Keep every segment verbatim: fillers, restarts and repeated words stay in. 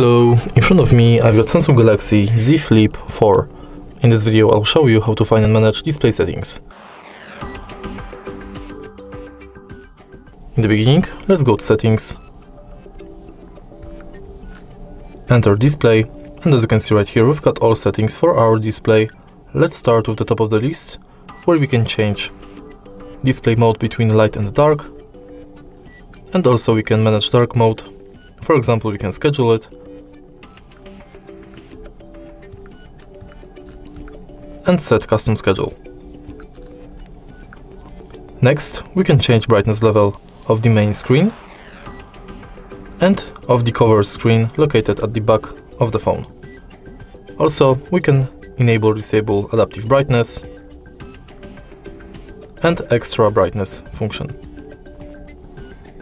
Hello, in front of me I've got Samsung Galaxy Z Flip four. In this video I'll show you how to find and manage display settings. In the beginning, let's go to settings, enter display, and as you can see right here we've got all settings for our display. Let's start with the top of the list, where we can change display mode between light and dark, and also we can manage dark mode. For example, we can schedule it and set custom schedule. Next, we can change brightness level of the main screen and of the cover screen located at the back of the phone. Also, we can enable, disable adaptive brightness and extra brightness function.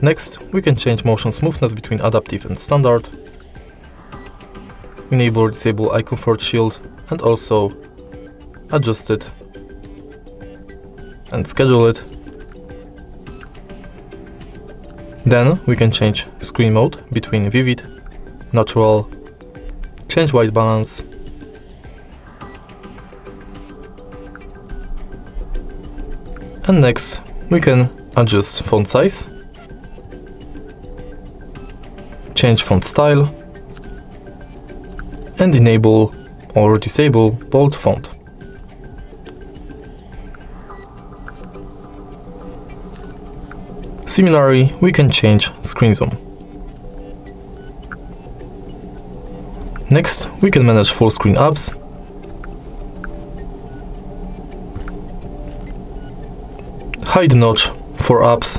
Next, we can change motion smoothness between adaptive and standard, enable or disable eye comfort shield, and also adjust it and schedule it. Then we can change screen mode between vivid, natural, change white balance, and next we can adjust font size, change font style, and enable or disable bold font. Similarly, we can change screen zoom. Next, we can manage full screen apps . Hide notch for apps .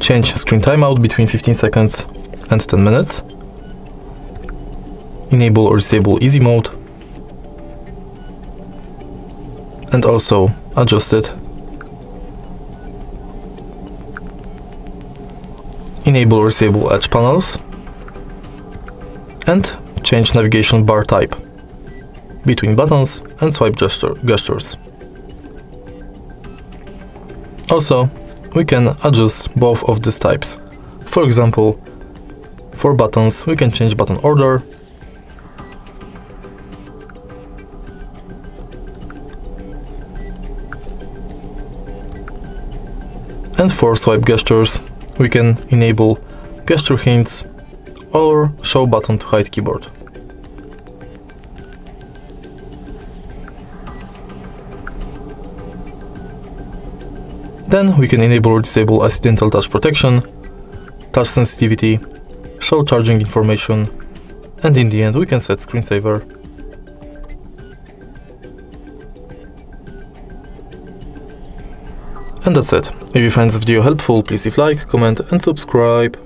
Change screen timeout between fifteen seconds and ten minutes. Enable or disable easy mode. And also adjust it. Enable or disable edge panels. And change navigation bar type between buttons and swipe gesture gestures. Also, we can adjust both of these types. For example, for buttons, we can change button order and for swipe gestures, we can enable gesture hints or show button to hide keyboard. Then we can enable or disable accidental touch protection, touch sensitivity, show charging information, and in the end we can set screensaver. And that's it. If you find this video helpful, please leave a like, comment and subscribe.